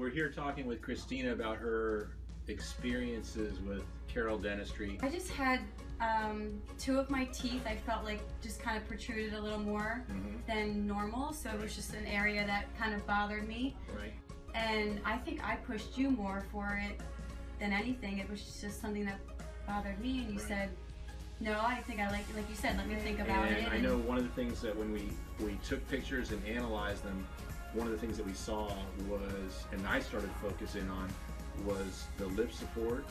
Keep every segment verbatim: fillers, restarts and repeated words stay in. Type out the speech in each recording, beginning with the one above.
we're here talking with Christina about her experiences with Carroll Dentistry. I just had um, two of my teeth I felt like just kind of protruded a little more mm-hmm. than normal, so it was just an area that kind of bothered me. Right. And I think I pushed you more for it than anything. It was just something that bothered me, and you right. said, no, I think I like, like you said, let me think about and it. And I know one of the things that when we, we took pictures and analyzed them, one of the things that we saw was, and I started focusing on, was the lip support,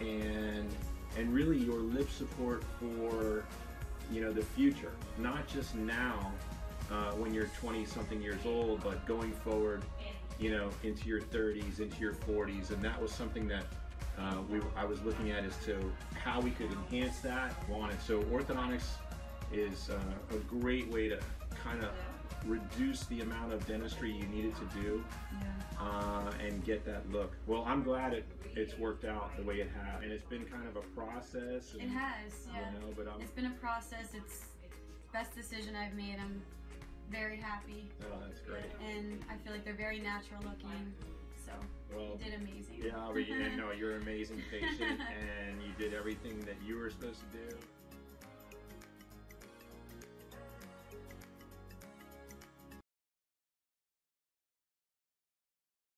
and and really your lip support for, you know, the future, not just now uh, when you're twenty something years old, but going forward, you know, into your thirties, into your forties, and that was something that uh, we I was looking at as to how we could enhance that on it. So orthodontics is uh, a great way to kind of reduce the amount of dentistry you needed to do yeah. uh, and get that look. Well, I'm glad it, it's worked out the way it has, and it's been kind of a process. And, it has, yeah. You know, but I'm, it's been a process. It's the best decision I've made. I'm very happy. Oh, that's great. And I feel like they're very natural looking. So well, you did amazing. Yeah, but you didn't know, you're an amazing patient, and you did everything that you were supposed to do.